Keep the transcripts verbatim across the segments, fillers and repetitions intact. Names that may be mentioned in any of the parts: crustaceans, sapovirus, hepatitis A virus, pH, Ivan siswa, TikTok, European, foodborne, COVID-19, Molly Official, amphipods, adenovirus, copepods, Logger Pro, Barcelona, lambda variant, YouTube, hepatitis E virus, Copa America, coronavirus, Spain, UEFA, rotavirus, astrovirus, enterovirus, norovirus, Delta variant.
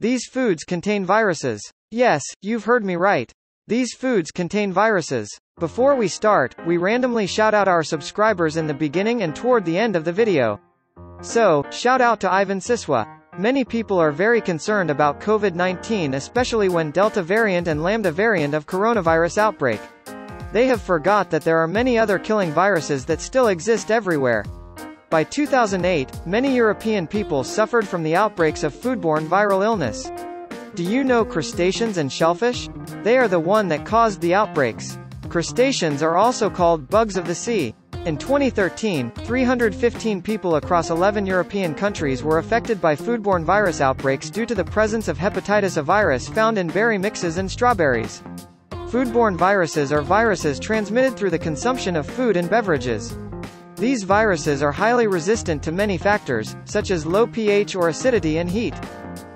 These foods contain viruses. Yes, you've heard me right. These foods contain viruses. Before we start, we randomly shout out our subscribers in the beginning and toward the end of the video. So, shout out to Ivan Siswa. Many people are very concerned about COVID nineteen, especially when Delta variant and lambda variant of coronavirus outbreak. They have forgot that there are many other killing viruses that still exist everywhere. By two thousand eight, many European people suffered from the outbreaks of foodborne viral illness. Do you know crustaceans and shellfish? They are the one that caused the outbreaks. Crustaceans are also called bugs of the sea. In twenty thirteen, three hundred fifteen people across eleven European countries were affected by foodborne virus outbreaks due to the presence of hepatitis A virus found in berry mixes and strawberries. Foodborne viruses are viruses transmitted through the consumption of food and beverages. These viruses are highly resistant to many factors, such as low pH or acidity and heat.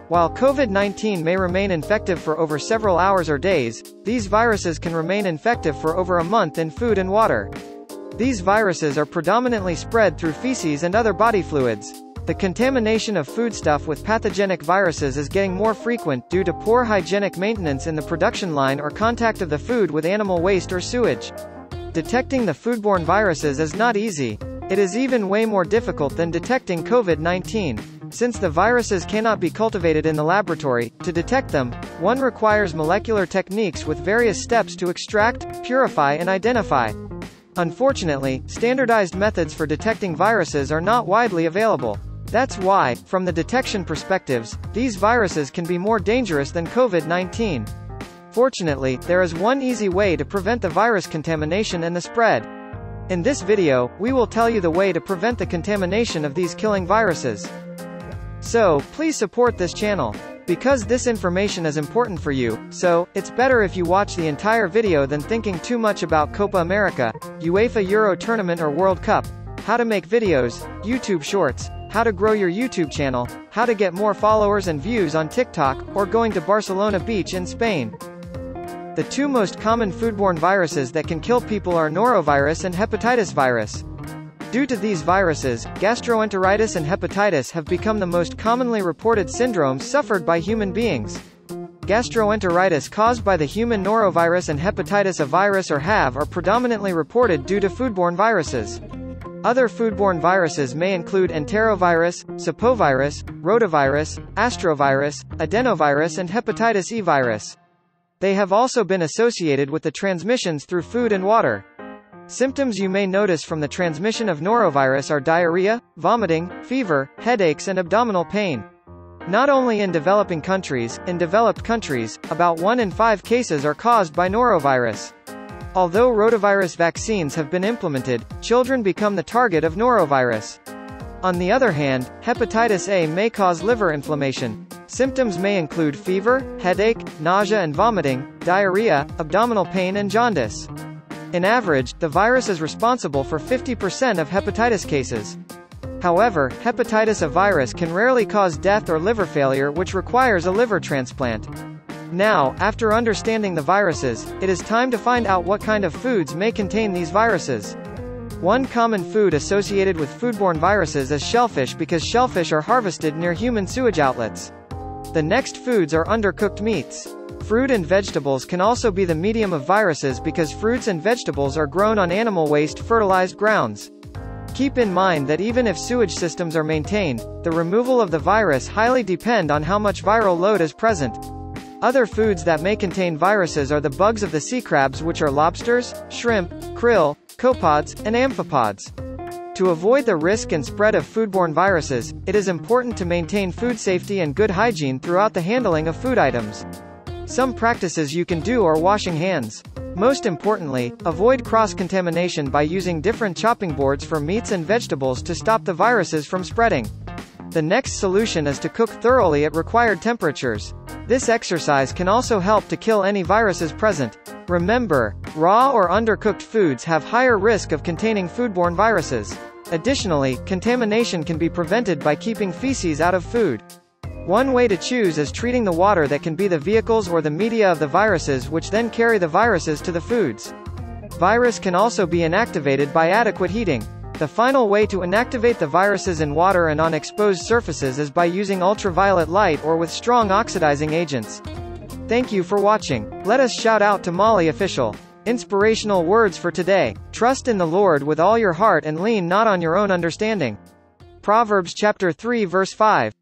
While COVID nineteen may remain infective for over several hours or days, these viruses can remain infective for over a month in food and water. These viruses are predominantly spread through feces and other body fluids. The contamination of foodstuff with pathogenic viruses is getting more frequent due to poor hygienic maintenance in the production line or contact of the food with animal waste or sewage. Detecting the foodborne viruses is not easy. It is even way more difficult than detecting COVID nineteen. Since the viruses cannot be cultivated in the laboratory, to detect them, one requires molecular techniques with various steps to extract, purify and identify. Unfortunately, standardized methods for detecting viruses are not widely available. That's why, from the detection perspectives, these viruses can be more dangerous than COVID nineteen. Fortunately, there is one easy way to prevent the virus contamination and the spread. In this video, we will tell you the way to prevent the contamination of these killing viruses. So, please support this channel. Because this information is important for you, so, it's better if you watch the entire video than thinking too much about Copa America, UEFA Euro Tournament or World Cup, how to make videos, YouTube Shorts, how to grow your YouTube channel, how to get more followers and views on TikTok, or going to Barcelona Beach in Spain. The two most common foodborne viruses that can kill people are norovirus and hepatitis virus. Due to these viruses, gastroenteritis and hepatitis have become the most commonly reported syndromes suffered by human beings. Gastroenteritis caused by the human norovirus and hepatitis A virus or H A V are predominantly reported due to foodborne viruses. Other foodborne viruses may include enterovirus, sapovirus, rotavirus, astrovirus, adenovirus and hepatitis E virus. They have also been associated with the transmissions through food and water. Symptoms you may notice from the transmission of norovirus are diarrhea, vomiting, fever, headaches and abdominal pain. Not only in developing countries, in developed countries, about one in five cases are caused by norovirus. Although rotavirus vaccines have been implemented, children become the target of norovirus. On the other hand, hepatitis A may cause liver inflammation. Symptoms may include fever, headache, nausea and vomiting, diarrhea, abdominal pain and jaundice. In average, the virus is responsible for fifty percent of hepatitis cases. However, hepatitis A virus can rarely cause death or liver failure, which requires a liver transplant. Now, after understanding the viruses, it is time to find out what kind of foods may contain these viruses. One common food associated with foodborne viruses is shellfish because shellfish are harvested near human sewage outlets. The next foods are undercooked meats. Fruit and vegetables can also be the medium of viruses because fruits and vegetables are grown on animal waste fertilized grounds. Keep in mind that even if sewage systems are maintained, the removal of the virus highly depends on how much viral load is present. Other foods that may contain viruses are the bugs of the sea crabs, which are lobsters, shrimp, krill, copepods, and amphipods. To avoid the risk and spread of foodborne viruses, it is important to maintain food safety and good hygiene throughout the handling of food items. Some practices you can do are washing hands. Most importantly, avoid cross-contamination by using different chopping boards for meats and vegetables to stop the viruses from spreading. The next solution is to cook thoroughly at required temperatures. This exercise can also help to kill any viruses present. Remember, raw or undercooked foods have higher risk of containing foodborne viruses. Additionally, contamination can be prevented by keeping feces out of food. One way to choose is treating the water that can be the vehicles or the media of the viruses, which then carry the viruses to the foods. Virus can also be inactivated by adequate heating. The final way to inactivate the viruses in water and on exposed surfaces is by using ultraviolet light or with strong oxidizing agents. Thank you for watching. Let us shout out to Molly Official. Inspirational words for today: trust in the Lord with all your heart and lean not on your own understanding. Proverbs chapter three verse five.